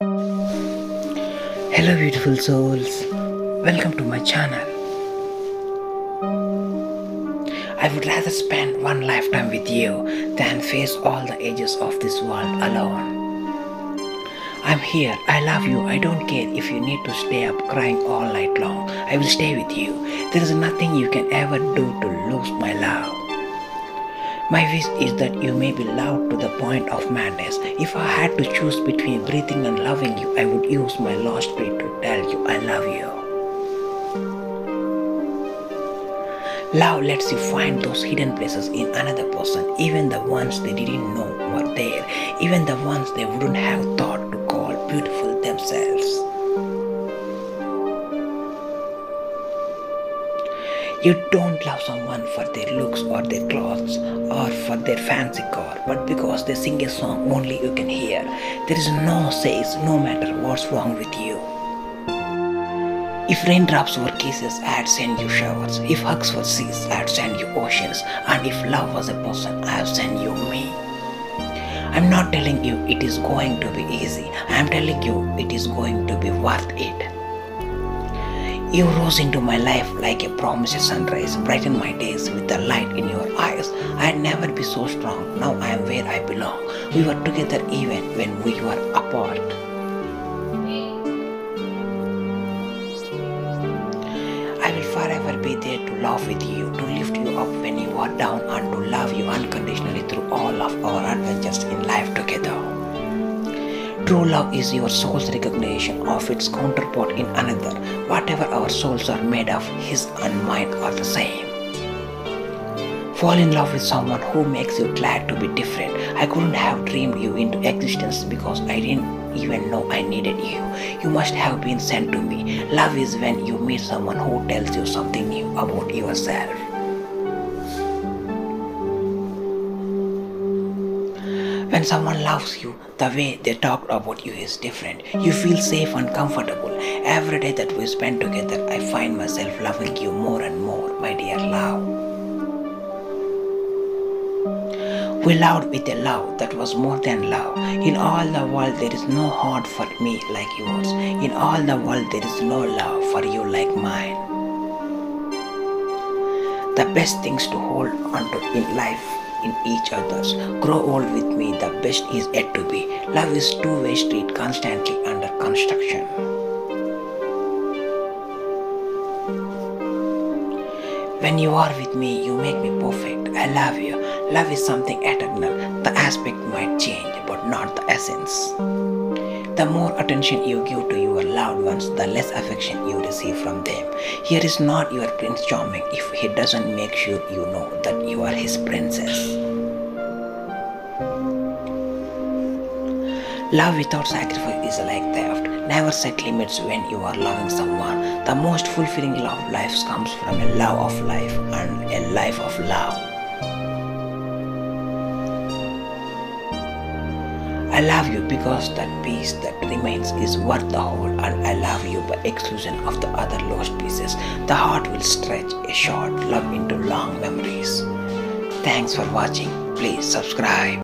Hello beautiful souls, welcome to my channel. I would rather spend one lifetime with you than face all the ages of this world alone. I'm here, I love you, I don't care if you need to stay up crying all night long. I will stay with you. There is nothing you can ever do to lose my love. My wish is that you may be loved to the point of madness. If I had to choose between breathing and loving you, I would use my last breath to tell you I love you. Love lets you find those hidden places in another person, even the ones they didn't know were there, even the ones they wouldn't have thought to call beautiful themselves. You don't love someone for their looks or their clothes or for their fancy car, but because they sing a song only you can hear. There is no says, no matter what's wrong with you. If raindrops were kisses, I'd send you showers. If hugs were seas, I'd send you oceans. And if love was a person, I'd send you me. I'm not telling you it is going to be easy. I'm telling you it is going to be worth it. You rose into my life like a promised sunrise, brighten my days with the light in your eyes. I'd never be so strong, now I am where I belong. We were together even when we were apart. I will forever be there to laugh with you, to lift you up when you are down, and to love you unconditionally through all of our adventures in life together. True love is your soul's recognition of its counterpart in another. Whatever our souls are made of, his and mine are the same. Fall in love with someone who makes you glad to be different. I couldn't have dreamed you into existence because I didn't even know I needed you. You must have been sent to me. Love is when you meet someone who tells you something new about yourself. When someone loves you, the way they talk about you is different. You feel safe and comfortable. Every day that we spend together, I find myself loving you more and more, my dear love. We loved with a love that was more than love. In all the world, there is no heart for me like yours. In all the world, there is no love for you like mine. The best things to hold onto in life in each other's. Grow old with me, the best is yet to be. Love is two-way street constantly under construction. When you are with me, you make me perfect. I love you. Love is something eternal. The aspect might change, but not the essence. The more attention you give to your loved ones, the less affection you receive from them. Here is not your Prince Charming if he doesn't make sure you know that you are his princess. Love without sacrifice is like theft. Never set limits when you are loving someone. The most fulfilling love of life comes from a love of life and a life of love. I love you because that piece that remains is worth the whole, and I love you by exclusion of the other lost pieces. The heart will stretch a short love into long memories. Thanks for watching. Please subscribe.